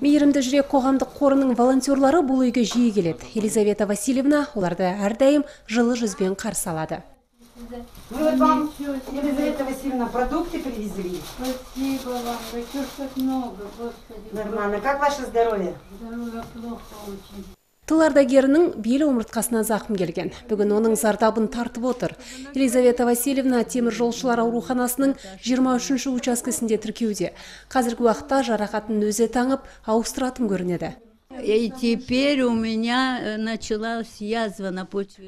Мейірімді жүрек қоғамдық қорының волонтерлары бұл үйге жиі келеді. Елизавета Васильевна оларды әрдайым жылы жүзбен қарсы алады. Мы вам, Елизавета Васильевна, продукты привезли. Спасибо вам, еще что-то много. Нормально. Как ваше здоровье? Здоровье плохо очень. Тылардагерінің белі омыртқасына зақым келген. Бүгін оның зардабын тартып отыр. Елизавета Васильевна темір жолшылар ауруханасының 23-ші учаскесінде тіркеуде. Қазіргі уақытта жарақатын өзі таңып, ауыстыратын көрінеді.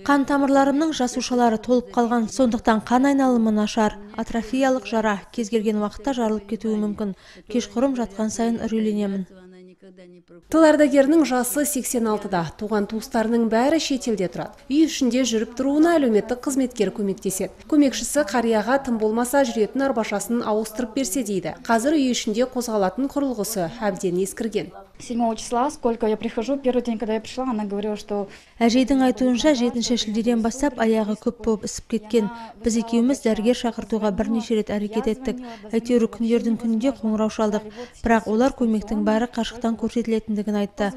Қан тамырларымның жасушалары толып қалған, сондықтан қан айналымы нашар. Атрофиялық жара кез келген уақытта жарылып кетуі мүмкін. Кешқұрым жатқан сайын үрейленемін. Тыл ардагерінің жасы 86-да, туған туыстарының бәрі шетелде тұрады. Үй ішінде жүріп тұруына әлеуметтік қызметкер көмектеседі. Көмекшісі қарияға тым болмаса жүретін арбашасын ауыстырып берсе дейді. Қазір үй ішінде қозғалатын құрылғысы әбден ескірген. 7 числа, сколько я прихожу, первый день, когда я пришла, она говорила, что... Әжейдің айтуынша, 7-ші шілдеден бастап аяғы көп болып ісіп кеткен. Біз екеуміз дәрігер шақыртуға бірнеше рет әрекет еттік. Әйтеуір күндердің күнінде қоңырау шалдық. Бірақ олар көмектің бәрі қашықтан көрсетілетіндігін айтты.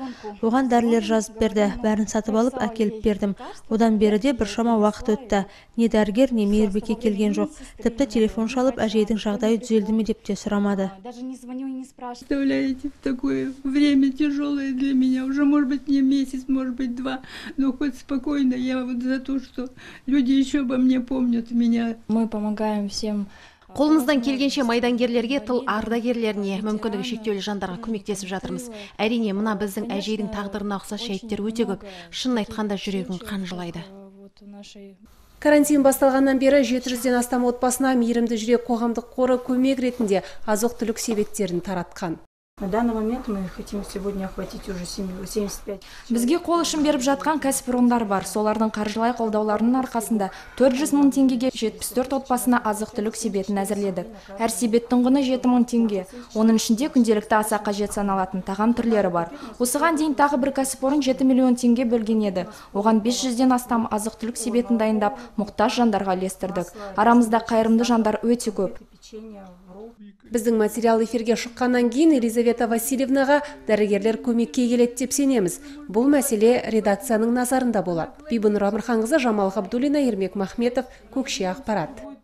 Оған дәрілер жазып берді, бәрін сатып алып әкеліп бердім. Одан бері де біршама уақыт өтті. Не дәрігер, не мейірбике келген жоқ. Тіпті телефон шалып, әжейдің жағдайы түзелді ме деп те сұрамады. Тяжелое для меня, уже может быть не месяц, может быть 2, но хоть спокойно, я вот за то, что люди еще обо мне помнят меня. Мы помогаем всем. Қолымыздан келгенше майдангерлерге, тыл ардагерлеріне, мүмкіндігі шектеулі жандарға көмектесіп жатырмыз. Әрине, мына біздің әжейдің тағдырына ұқсас шәйттер өте көп. Шын айтқанда жүрегін қанжылайды. Карантин басталғаннан бері 700-ден астам отбасына мейірімді жүрек қоғамдық қоры көмек ретінде азық-түлік себеттерін таратқан. На данный момент мы хотим сегодня охватить уже 75. Бізге қол үшін беріп жатқан кәсіп орындар бар. Солардың қаржылай қолдауларының арқасында 400 мың теңгеге 74 отбасына азық-түлік себетін әзірледік. Әр себеттің құны 7 мың теңге. Оның ішінде күнделікті аса қажет саналатын тағам түрлері бар. Осыған дейін тағы бір кәсіпорын 7 миллион теңге бөлген еді. Оған 500-ден астам азық-түлік себетін дайындап, мұқтаж жандарға үлестірдік. Арамызда қайырымды жандар өте көп. Біздің материал эфирге шыққаннан кейін Елизавета Васильевнаға дәрігерлер көмекке келеді деп сенеміз. Бұл мәселе редакцияның назарында болады. Бибун Рамырханқызы, Жамал Ғабдулина, Ермек Махметов, Көкше Ақпарат.